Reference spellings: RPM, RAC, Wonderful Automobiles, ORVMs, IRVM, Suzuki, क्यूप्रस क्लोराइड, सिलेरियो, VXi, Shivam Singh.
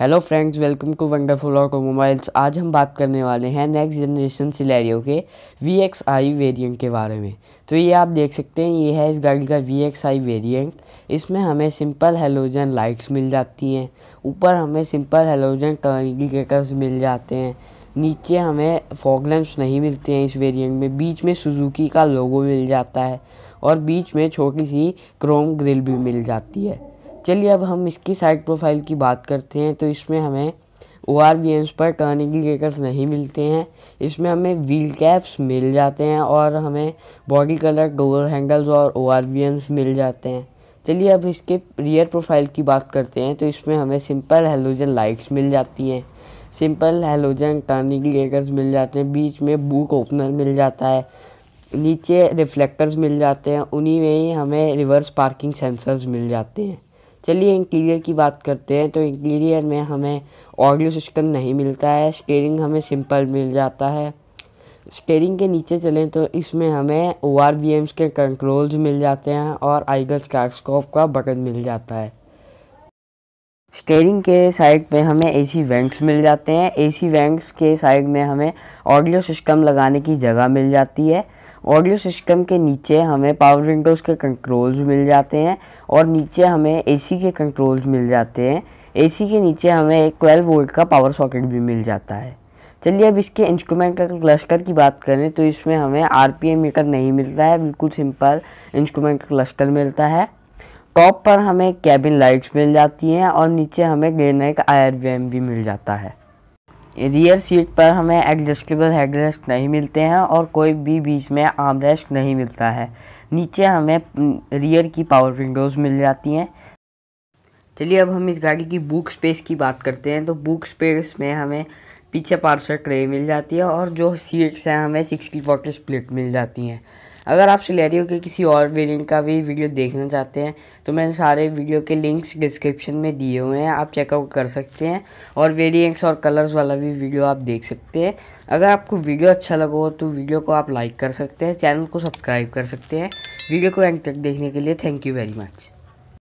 Hello friends, welcome to wonderful automobiles. आज हम बात करने वाले हैं नेक्स्ट जनरेशन सिलेरियो के VXi वेरिएंट के बारे में। तो ये आप देख सकते हैं, ये है इस गाड़ी का VXi वेरिएंट। इसमें हमें सिंपल हेलोजन लाइट्स मिल जाती हैं, ऊपर हमें सिंपल हेलोजन टर्न इंडिकेटर्स मिल जाते हैं, नीचे हमें फॉग लैंप्स नहीं मिलते हैं इस वेरिएंट में। बीच में सुजुकी का लोगो मिल जाता है और बीच में छोटी सी क्रोम ग्रिल भी मिल जाती है। चलिए अब हम इसकी साइड प्रोफाइल की बात करते हैं। तो इसमें हमें ORVMs पर टर्न इंडिकेटर्स नहीं मिलते हैं, इसमें हमें व्हील कैप्स मिल जाते हैं और हमें बॉडी कलर, डोर हैंडल्स और ORVMs मिल जाते हैं। चलिए अब इसके रियर प्रोफाइल की बात करते हैं। तो इसमें हमें सिंपल हेलोजन लाइट्स मिल जाती हैं, सिंपल हेलोजन टर्न इंडिकेटर्स मिल जाते हैं, बीच में बूट ओपनर मिल जाता है, नीचे रिफ्लेक्टर्स मिल जाते हैं, उन्हीं में ही हमें रिवर्स पार्किंग सेंसर्स मिल जाते हैं। चलिए इंटीरियर की बात करते हैं। तो इंटीरियर में हमें ऑडियो सिस्टम नहीं मिलता है, स्टीयरिंग हमें सिंपल मिल जाता है। स्टीयरिंग के नीचे चलें तो इसमें हमें ORVMs के कंट्रोल्स मिल जाते हैं और आइगर कारस्कोप का बटन मिल जाता है। स्टीयरिंग के साइड पे हमें AC वेंट्स मिल जाते हैं, AC वेंट्स के साइड में हमें ऑडियो सिस्टम लगाने की जगह मिल जाती है। ऑडियो सिस्टम के नीचे हमें पावर विंडोज के कंट्रोल्स मिल जाते हैं और नीचे हमें AC के कंट्रोल्स मिल जाते हैं। AC के नीचे हमें एक 12 वोल्ट का पावर सॉकेट भी मिल जाता है। चलिए अब इसके इंस्ट्रूमेंट क्लस्टर की बात करें। तो इसमें हमें RPM मीटर नहीं मिलता है, बिल्कुल सिंपल इंस्ट्रूमेंट क्लस्टर मिलता है। टॉप पर हमें कैबिन लाइट्स मिल जाती हैं और नीचे हमें ग्रेनाइट IRVM भी मिल जाता है। रियर सीट पर हमें एडजस्टेबल हेडरेस्ट नहीं मिलते हैं और कोई भी बीच में आर्मरेस्ट नहीं मिलता है। नीचे हमें रियर की पावर विंडोज़ मिल जाती हैं। चलिए अब हम इस गाड़ी की बूट स्पेस की बात करते हैं। तो बूट स्पेस में हमें पीछे पार्सल ट्रे मिल जाती है और जो सीट्स हैं हमें 60/40 स्प्लिट मिल जाती हैं। अगर आप सिलेरियो के किसी और वेरिएंट का भी वीडियो देखना चाहते हैं तो मैंने सारे वीडियो के लिंक्स डिस्क्रिप्शन में दिए हुए हैं, आप चेकआउट कर सकते हैं और वेरिएंट्स और कलर्स वाला भी वीडियो आप देख सकते हैं। अगर आपको वीडियो अच्छा लगा हो तो वीडियो को आप लाइक कर सकते हैं, चैनल को सब्सक्राइब कर सकते हैं। वीडियो को एंड तक देखने के लिए थैंक यू वेरी मच।